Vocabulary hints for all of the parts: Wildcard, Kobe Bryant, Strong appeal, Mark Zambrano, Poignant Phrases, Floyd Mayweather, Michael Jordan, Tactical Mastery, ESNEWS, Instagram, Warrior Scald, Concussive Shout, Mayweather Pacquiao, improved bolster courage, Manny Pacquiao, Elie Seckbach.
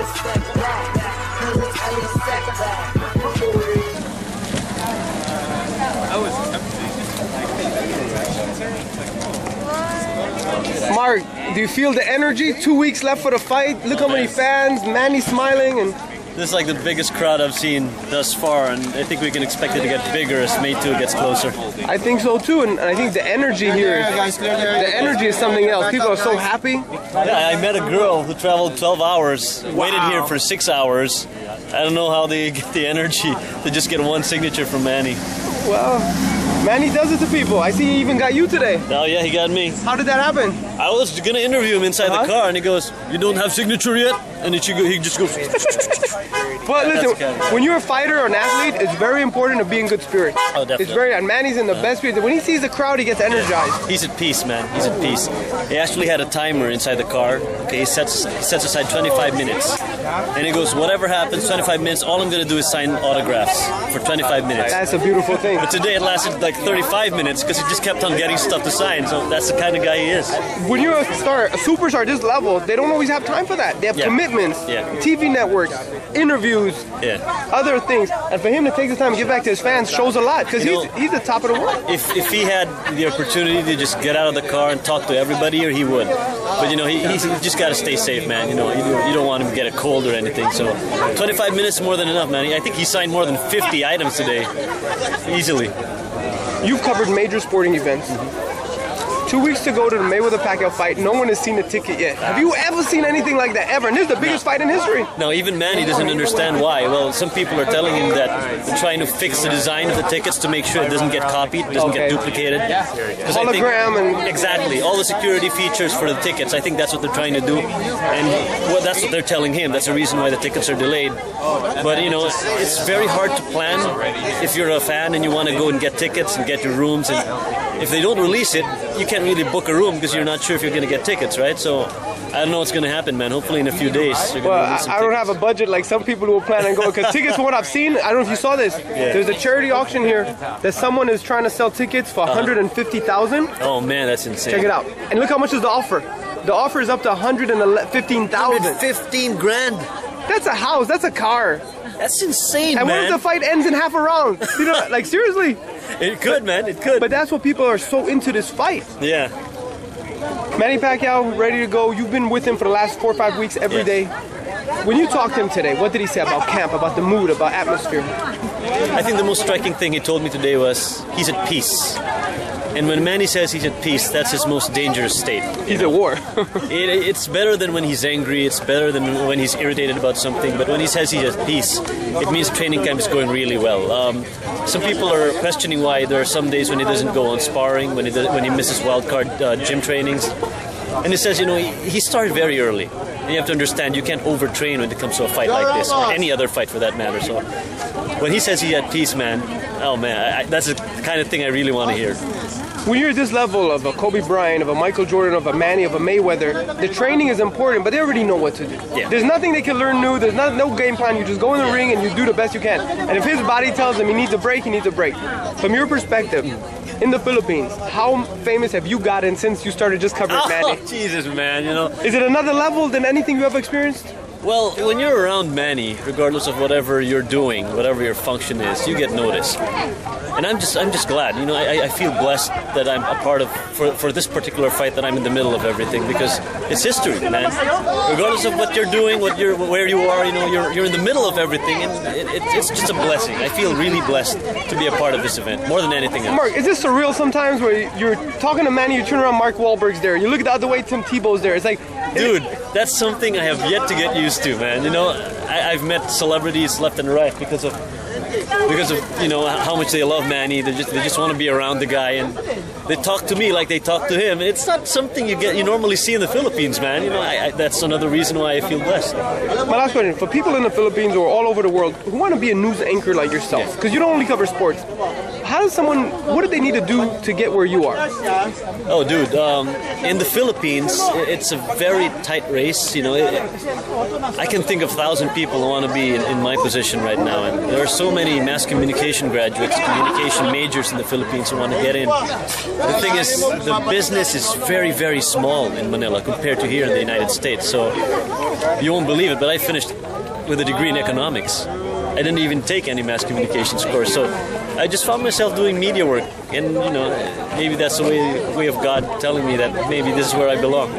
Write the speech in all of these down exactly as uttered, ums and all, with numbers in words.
Elie Seckbach. He was Elie Seckbach. I was tempted. Mark, do you feel the energy? Two weeks left for the fight. Look how many fans. Manny smiling and. This is like the biggest crowd I've seen thus far, and I think we can expect it to get bigger as May two gets closer. I think so too, and I think the energy here, is, the energy is something else. People are so happy. Yeah, I met a girl who traveled twelve hours, wow. Waited here for six hours. I don't know how they get the energy to just get one signature from Manny. Well, Manny does it to people. I see he even got you today. Oh yeah, he got me. How did that happen? I was going to interview him inside uh-huh. the car, and he goes, "You don't have signature yet?" And he just goes... But listen, when you're a fighter or an athlete, it's very important to be in good spirits. Oh, definitely. It's very, and Manny's in the yeah. best spirit. When he sees the crowd, he gets energized. Yeah. He's at peace, man. He's at peace. He actually had a timer inside the car. Okay, he sets he sets aside twenty-five minutes. And he goes, whatever happens, twenty-five minutes, all I'm going to do is sign autographs for twenty-five minutes. That's a beautiful thing. But today it lasted like thirty-five minutes because he just kept on getting stuff to sign. So that's the kind of guy he is. When you're a star, a superstar this level, they don't always have time for that. They have yeah. commitments, yeah. T V networks, interviews. Yeah. Other things, and for him to take the time to give back to his fans shows a lot because he's, he's the top of the world. If, if he had the opportunity to just get out of the car and talk to everybody here, he would. But you know, he, he's just got to stay safe, man. You know, you, you don't want him to get a cold or anything. So, twenty-five minutes more than enough, man. I think he signed more than fifty items today, easily. You've covered major sporting events. Mm-hmm. Two weeks to go to the Mayweather Pacquiao fight. No one has seen a ticket yet. Have you ever seen anything like that ever? And this is the biggest no. fight in history. No, even Manny doesn't understand why. Well, some people are telling him that they're trying to fix the design of the tickets to make sure it doesn't get copied, doesn't okay. get duplicated. Yeah. Hologram think, and exactly all the security features for the tickets. I think that's what they're trying to do, and well, that's what they're telling him. That's the reason why the tickets are delayed. But you know, it's very hard to plan if you're a fan and you want to go and get tickets and get your rooms. And if they don't release it, you can't really book a room because you're not sure if you're going to get tickets, right? So I don't know what's going to happen, man. Hopefully in a few days. Well, I tickets. don't have a budget like some people who will plan on going because tickets, from what I've seen, I don't know if you saw this. Yeah. There's a charity auction here that someone is trying to sell tickets for one hundred fifty thousand dollars. Oh man, that's insane. Check it out. And look how much is the offer. The offer is up to one hundred fifteen thousand dollars. fifteen grand. That's a house. That's a car. That's insane, and man. And what if the fight ends in half a round? You know, like seriously. It could, man. It could. But that's what people are so into this fight. Yeah. Manny Pacquiao, ready to go. You've been with him for the last four or five weeks every yeah. day. When you talked to him today, what did he say about camp, about the mood, about atmosphere? I think the most striking thing he told me today was he's at peace. And when Manny says he's at peace, that's his most dangerous state. He's at war. it, it's better than when he's angry. It's better than when he's irritated about something. But when he says he's at peace, it means training camp is going really well. Um, some people are questioning why there are some days when he doesn't go on sparring, when he does, when he misses wildcard uh, gym trainings. And he says, you know, he, he started very early. And you have to understand, you can't overtrain when it comes to a fight like this, or any other fight for that matter. So when he says he's at peace, man, oh man, I, that's the kind of thing I really want to hear. When you're at this level of a Kobe Bryant, of a Michael Jordan, of a Manny, of a Mayweather, the training is important, but they already know what to do. Yeah. There's nothing they can learn new. There's not, no game plan. You just go in the yeah. ring and you do the best you can. And if his body tells him he needs a break, he needs a break. From your perspective, in the Philippines, how famous have you gotten since you started just covering oh, Manny? Jesus, man, you know. Is it another level than anything you ever experienced? Well, when you're around Manny, regardless of whatever you're doing, whatever your function is, you get noticed. And I'm just, I'm just glad. You know, I, I feel blessed that I'm a part of, for, for this particular fight, that I'm in the middle of everything because it's history, man. Regardless of what you're doing, what you're, where you are, you know, you're, you're in the middle of everything, and it, it, it's just a blessing. I feel really blessed to be a part of this event, more than anything else. Mark, is this surreal sometimes where you're talking to Manny, you turn around, Mark Wahlberg's there, you look the other way, Tim Tebow's there. It's like, dude, that's something I have yet to get used to, man. You know, I, I've met celebrities left and right because of because of you know how much they love Manny. They just they just want to be around the guy, and they talk to me like they talk to him. It's not something you get you normally see in the Philippines, man. You know, I, I, that's another reason why I feel blessed. My last question for people in the Philippines or all over the world who want to be a news anchor like yourself, because you don't only cover sports. How does someone? What do they need to do to get where you are? Oh, dude, um, in the Philippines, it's a very tight race. You know, it, I can think of a thousand people who want to be in, in my position right now, and there are so many. many mass communication graduates, communication majors in the Philippines who want to get in. The thing is, the business is very, very small in Manila compared to here in the United States. So you won't believe it, but I finished with a degree in economics. I didn't even take any mass communications course, so I just found myself doing media work, and you know, maybe that's the way, way of God telling me that maybe this is where I belong.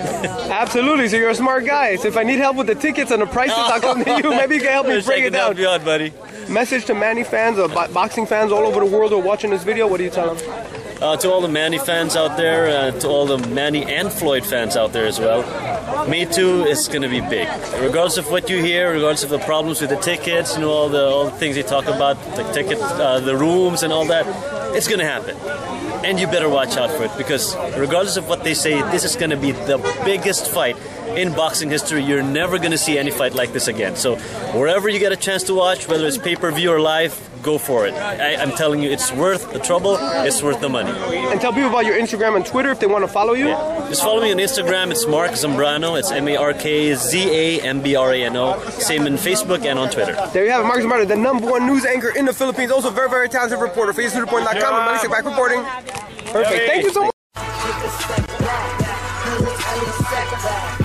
Absolutely, so you're a smart guy. So if I need help with the tickets and the prices, I'll come to you. Maybe you can help me break it down. Help you out, buddy. Message to Manny fans or bo boxing fans all over the world who are watching this video. What do you tell them? Uh, to all the Manny fans out there, uh, to all the Manny and Floyd fans out there as well, Me Too is going to be big. Regardless of what you hear, regardless of the problems with the tickets, you know, all the all the things they talk about, the ticket, uh, the rooms and all that, it's going to happen. And you better watch out for it, because regardless of what they say, this is going to be the biggest fight in boxing history. You're never going to see any fight like this again. So wherever you get a chance to watch, whether it's pay-per-view or live, go for it. I, I'm telling you, it's worth the trouble, it's worth the money. And tell people about your Instagram and Twitter if they want to follow you. Yeah. Just follow me on Instagram, it's Mark Zambrano, it's M A R K Z A M B R A N O. Same in Facebook and on Twitter. There you have it, Mark Zambrano, the number one news anchor in the Philippines, also very, very talented reporter for E S N report dot com and Manny Seckbach reporting. Perfect, thank you so much.